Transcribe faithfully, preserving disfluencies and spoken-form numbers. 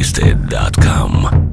twisted dot com.